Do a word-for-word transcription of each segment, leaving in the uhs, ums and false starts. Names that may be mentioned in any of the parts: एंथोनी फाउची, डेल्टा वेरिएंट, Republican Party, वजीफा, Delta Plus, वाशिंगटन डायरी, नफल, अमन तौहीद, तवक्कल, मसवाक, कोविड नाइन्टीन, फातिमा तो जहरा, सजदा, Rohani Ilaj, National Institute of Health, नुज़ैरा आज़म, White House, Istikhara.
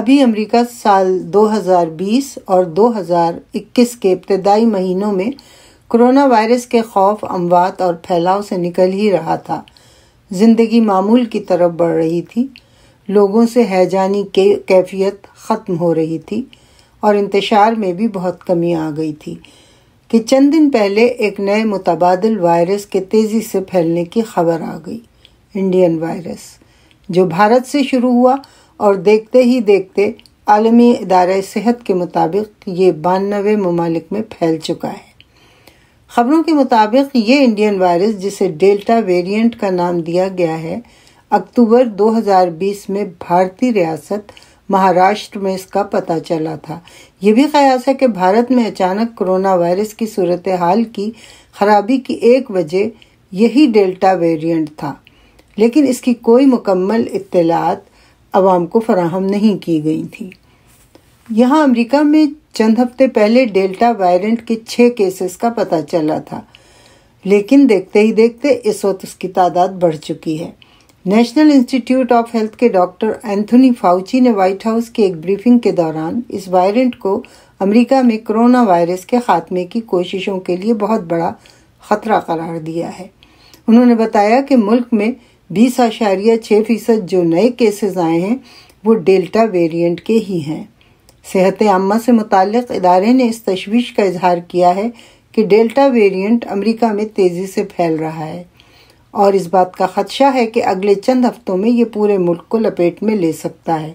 अभी अमेरिका साल दो हज़ार बीस और दो हज़ार इक्कीस के इब्तदाई महीनों में कोरोना वायरस के खौफ, अमवात और फैलाव से निकल ही रहा था। ज़िंदगी मामूल की तरफ बढ़ रही थी, लोगों से हैजानी के कैफियत ख़त्म हो रही थी और इंतशार में भी बहुत कमी आ गई थी कि चंद दिन पहले एक नए मुतबादल वायरस के तेज़ी से फैलने की खबर आ गई, इंडियन वायरस, जो भारत से शुरू हुआ और देखते ही देखते आलमी इदारे सेहत के मुताबिक ये बानवे ममालिक में फैल चुका है। खबरों के मुताबिक ये इंडियन वायरस, जिसे डेल्टा वेरिएंट का नाम दिया गया है, अक्टूबर दो हज़ार बीस में भारतीय रियासत महाराष्ट्र में इसका पता चला था। यह भी क़यास है कि भारत में अचानक कोरोना वायरस की सूरत हाल की खराबी की एक वजह यही डेल्टा वेरिएंट था, लेकिन इसकी कोई मुकम्मल इत्तलात अवाम को फराहम नहीं की गई थी। यहाँ अमेरिका में चंद हफ्ते पहले डेल्टा वेरिएंट के छः केसेस का पता चला था, लेकिन देखते ही देखते इस वक्त उसकी तादाद बढ़ चुकी है। नेशनल इंस्टीट्यूट ऑफ हेल्थ के डॉक्टर एंथोनी फाउची ने व्हाइट हाउस की एक ब्रीफिंग के दौरान इस वेरिएंट को अमेरिका में कोरोना वायरस के खात्मे की कोशिशों के लिए बहुत बड़ा ख़तरा करार दिया है। उन्होंने बताया कि मुल्क में बीस आशारिया छः फीसद जो नए केसेस आए हैं वो डेल्टा वेरिएंट के ही हैं। सेहत आम्मा से मुताल्लिक़ इदारे ने इस तशवीश का इजहार किया है कि डेल्टा वेरिएंट अमेरिका में तेज़ी से फैल रहा है और इस बात का ख़दशा है कि अगले चंद हफ्तों में ये पूरे मुल्क को लपेट में ले सकता है।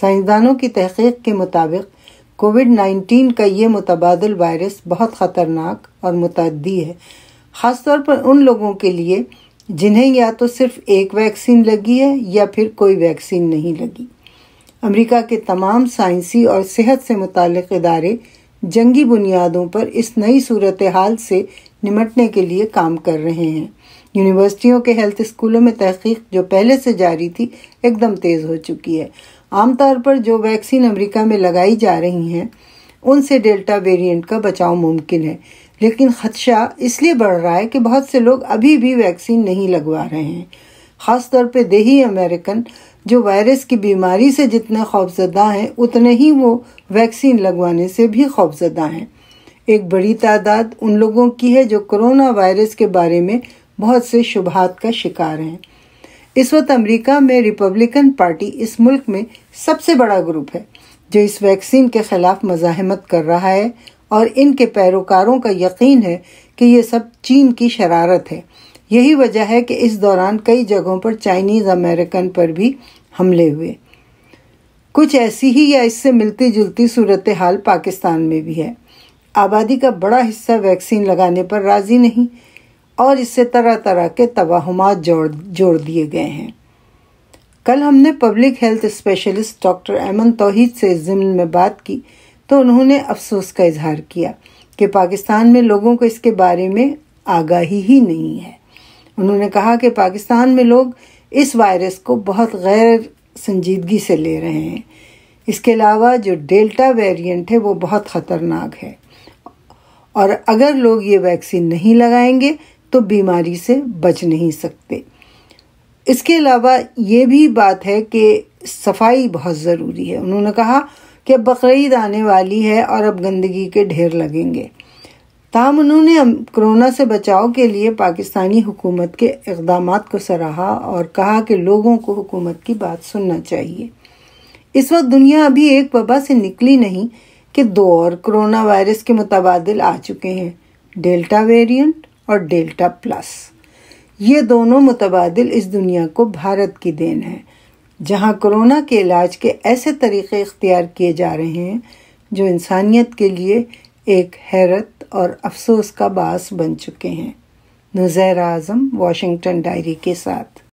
साइंसदानों की तहक़ीक़ के मुताबिक कोविड नाइन्टीन का ये मुतबादल वायरस बहुत ख़तरनाक और मुतअद्दी है, ख़ास तौर पर उन लोगों के लिए जिन्हें या तो सिर्फ एक वैक्सीन लगी है या फिर कोई वैक्सीन नहीं लगी। अमेरिका के तमाम साइंसी और सेहत से मुताल्लिक़ इदारे जंगी बुनियादों पर इस नई सूरत हाल से निमटने के लिए काम कर रहे हैं। यूनिवर्सिटियों के हेल्थ स्कूलों में तहक़ीक़ जो पहले से जारी थी एकदम तेज़ हो चुकी है। आमतौर पर जो वैक्सीन अमेरिका में लगाई जा रही हैं उनसे डेल्टा वेरिएंट का बचाव मुमकिन है, लेकिन ख़दशा इसलिए बढ़ रहा है कि बहुत से लोग अभी भी वैक्सीन नहीं लगवा रहे हैं। ख़ास तौर पर देही अमेरिकन जो वायरस की बीमारी से जितने खौफजदा हैं उतने ही वो वैक्सीन लगवाने से भी खौफजदा हैं। एक बड़ी तादाद उन लोगों की है जो कोरोना वायरस के बारे में बहुत से शुबहात का शिकार हैं। इस वक्त अमेरिका में रिपब्लिकन पार्टी इस मुल्क में सबसे बड़ा ग्रुप है जो इस वैक्सीन के ख़िलाफ़ मज़ाहमत कर रहा है और इनके पैरोकारों का यकीन है कि ये सब चीन की शरारत है। यही वजह है कि इस दौरान कई जगहों पर चाइनीज़ अमेरिकन पर भी हमले हुए। कुछ ऐसी ही या इससे मिलती जुलती सूरत हाल पाकिस्तान में भी है। आबादी का बड़ा हिस्सा वैक्सीन लगाने पर राज़ी नहीं और इससे तरह तरह के तवाहमात जोड़ जोड़ दिए गए हैं। कल हमने public health specialist doctor अमन तौहीद से इस ज़िम्न में बात की तो उन्होंने अफसोस का इजहार किया कि पाकिस्तान में लोगों को इसके बारे में आगाही ही नहीं है। उन्होंने कहा कि पाकिस्तान में लोग इस वायरस को बहुत गैर संजीदगी से ले रहे हैं। इसके अलावा जो डेल्टा वेरिएंट है वो बहुत ख़तरनाक है और अगर लोग ये वैक्सीन नहीं लगाएंगे तो बीमारी से बच नहीं सकते। इसके अलावा ये भी बात है कि सफाई बहुत ज़रूरी है। उन्होंने कहा कि अब बकरीद आने वाली है और अब गंदगी के ढेर लगेंगे। ताहम उन्होंने कोरोना से बचाव के लिए पाकिस्तानी हुकूमत के इक़दामात को सराहा और कहा कि लोगों को हुकूमत की बात सुनना चाहिए। इस वक्त दुनिया अभी एक वबा से निकली नहीं कि दो और कोरोना वायरस के मुतबादिल आ चुके हैं, डेल्टा वेरिएंट और डेल्टा प्लस। ये दोनों मुतबादिल इस दुनिया को भारत की देन है, जहाँ कोरोना के इलाज के ऐसे तरीक़े इख्तियार किए जा रहे हैं जो इंसानियत के लिए एक हैरत और अफसोस का बास बन चुके हैं। नुज़ैरा आज़म, वाशिंगटन डायरी के साथ।